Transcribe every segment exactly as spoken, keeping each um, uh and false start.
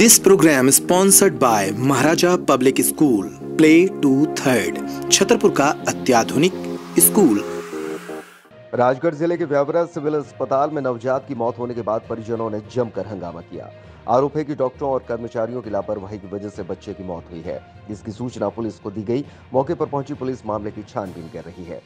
This program is sponsored by Maharaja Public School, Play to Third, Chhatarpur का अत्याधुनिक school. Rajgarh जिले के ब्यावरा सिविल अस्पताल में नवजात की मौत होने के बाद परिजनों ने जमकर हंगामा किया। आरोप है कि डॉक्टरों और कर्मचारियों की लापरवाही की वजह से बच्चे की मौत हुई है, जिसकी सूचना पुलिस को दी गई। मौके पर पहुंची पुलिस मामले की छानबीन कर रही है।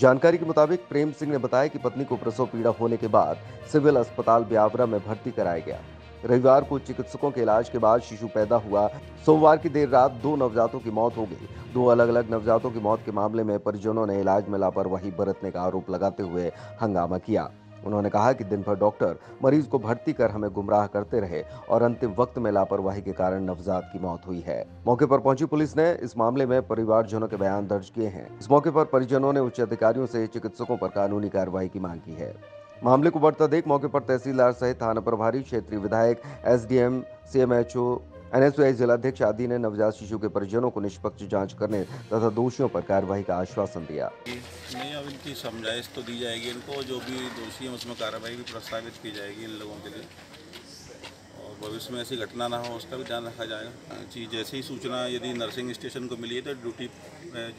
जानकारी के मुताबिक प्रेम सिंह ने बताया कि पत्नी को प्रसव पीड़ा होने के बाद सिविल अस्पताल ब्यावरा में भर्ती कराया गया। रविवार को चिकित्सकों के इलाज के बाद शिशु पैदा हुआ। सोमवार की देर रात दो नवजातों की मौत हो गई। दो अलग अलग नवजातों की मौत के मामले में परिजनों ने इलाज में लापरवाही बरतने का आरोप लगाते हुए हंगामा किया। उन्होंने कहा कि दिन भर डॉक्टर मरीज को भर्ती कर हमें गुमराह करते रहे और अंतिम वक्त में लापरवाही के कारण नवजात की मौत हुई है। मौके पर पहुंची पुलिस ने इस मामले में परिवारजनों के बयान दर्ज किए हैं। इस मौके पर परिजनों ने उच्च अधिकारियों से चिकित्सकों पर कानूनी कार्रवाई की मांग की है। मामले को बढ़ता देख मौके पर तहसीलदार सहित थाना प्रभारी, क्षेत्रीय विधायक, एसडीएम, सीएमएचओ, एनएसयूआई जिलाध्यक्ष आदि ने नवजात शिशु के परिजनों को निष्पक्ष जांच करने तथा दोषियों पर कार्रवाई का आश्वासन दिया। नहीं, अब इनकी समझाइश तो दी जाएगी, इनको जो भी दोषी है उसमें कार्रवाई भी प्रस्तावित की जाएगी इन लोगों के लिए, और भविष्य में ऐसी घटना ना हो उसका भी ध्यान रखा जाएगा। जी, जैसे ही सूचना यदि नर्सिंग स्टेशन को मिली है तो ड्यूटी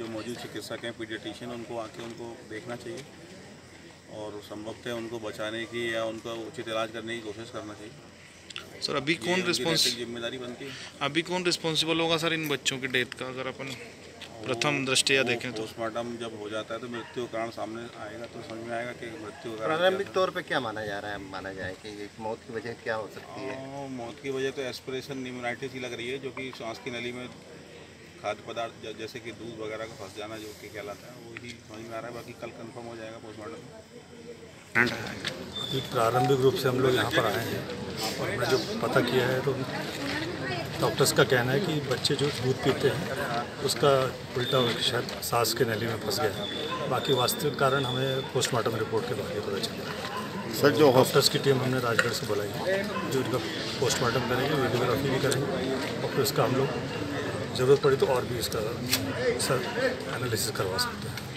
जो मौजूद चिकित्सक हैं, पीडियाट्रिशियन, उनको आके उनको देखना चाहिए और संभवतः उनको बचाने की या उनका उचित इलाज करने की कोशिश करना चाहिए। सर, अभी कौन रिस्पॉन्स जिम्मेदारी बनती है? अभी कौन रिस्पॉन्सिबल होगा सर इन बच्चों की डेथ का? अगर अपन प्रथम दृष्टया देखें तो पोस्टमार्टम जब हो जाता है तो मृत्यु कारण सामने आएगा तो समझ में आएगा कि मृत्यु कारण। प्रारंभिक तौर पे क्या माना जा रहा है, माना जाए कि मौत की वजह क्या हो सकती है? मौत की वजह तो एस्पिरेशन न्यूमोनाइटिस ही लग रही है, जो कि सांस की नली में खाद्य पदार्थ जैसे कि दूध वगैरह का फंस जाना जो कि कहलाता है, वही समझ में आ रहा है। बाकी कल कंफर्म हो जाएगा पोस्टमार्टम। प्रारंभिक रूप से हम लोग यहाँ पर आए हैं और हमने जो पता किया है तो डॉक्टर्स का कहना है कि बच्चे जो दूध पीते हैं उसका उल्टा शायद सांस के नली में फंस गया है। बाकी वास्तविक कारण हमें पोस्टमार्टम रिपोर्ट के बारे में पता चला। सर, जो डॉक्टर्स की टीम हमने राजगढ़ से बुलाई है जो उनका पोस्टमार्टम करेंगे, वीडियोग्राफी भी करेंगे और फिर उसका हम लोग ज़रूरत पड़ी तो और भी इसका सर एनालिसिस करवा सकते हैं।